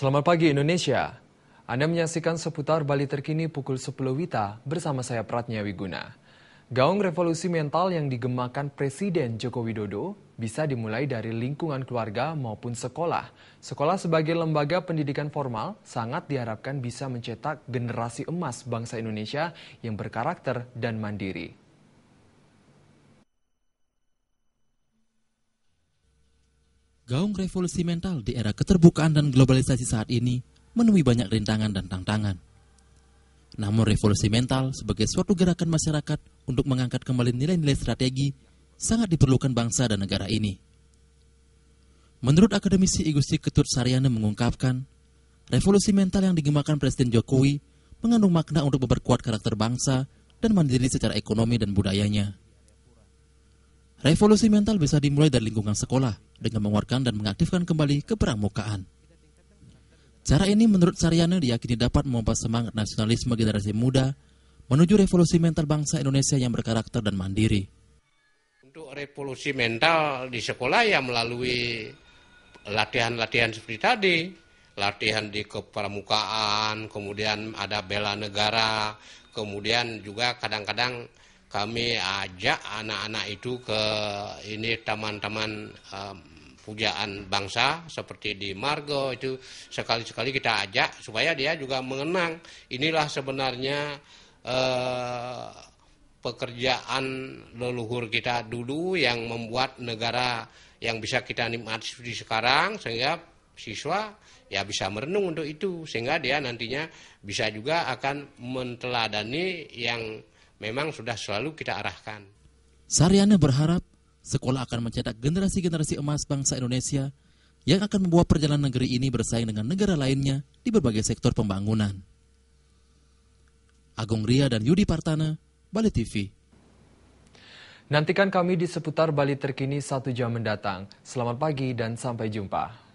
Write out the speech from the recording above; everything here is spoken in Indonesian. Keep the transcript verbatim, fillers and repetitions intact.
Selamat pagi Indonesia. Anda menyaksikan seputar Bali terkini pukul sepuluh WITA bersama saya Pratnya Wiguna. Gaung revolusi mental yang digemakan Presiden Joko Widodo bisa dimulai dari lingkungan keluarga maupun sekolah. Sekolah sebagai lembaga pendidikan formal sangat diharapkan bisa mencetak generasi emas bangsa Indonesia yang berkarakter dan mandiri. Gaung revolusi mental di era keterbukaan dan globalisasi saat ini menemui banyak rintangan dan tantangan. Namun revolusi mental sebagai suatu gerakan masyarakat untuk mengangkat kembali nilai-nilai strategi sangat diperlukan bangsa dan negara ini. Menurut akademisi I Gusti Ketut Saryana mengungkapkan, revolusi mental yang digemakan Presiden Jokowi mengandung makna untuk memperkuat karakter bangsa dan mandiri secara ekonomi dan budayanya. Revolusi mental bisa dimulai dari lingkungan sekolah dengan menguatkan dan mengaktifkan kembali kepramukaan. Cara ini menurut Saryana diyakini dapat memompas semangat nasionalisme generasi muda menuju revolusi mental bangsa Indonesia yang berkarakter dan mandiri. Untuk revolusi mental di sekolah ya melalui latihan-latihan seperti tadi, latihan di kepramukaan, kemudian ada bela negara, kemudian juga kadang-kadang kami ajak anak-anak itu ke ini taman-taman um, pujaan bangsa seperti di Margo itu sekali-sekali kita ajak supaya dia juga mengenang inilah sebenarnya uh, pekerjaan leluhur kita dulu yang membuat negara yang bisa kita nikmati seperti sekarang sehingga siswa ya bisa merenung untuk itu sehingga dia nantinya bisa juga akan menteladani yang memang sudah selalu kita arahkan. Saryana berharap sekolah akan mencetak generasi-generasi emas bangsa Indonesia yang akan membawa perjalanan negeri ini bersaing dengan negara lainnya di berbagai sektor pembangunan. Agung Ria dan Yudi Partana, Bali T V. Nantikan kami di seputar Bali terkini satu jam mendatang. Selamat pagi dan sampai jumpa.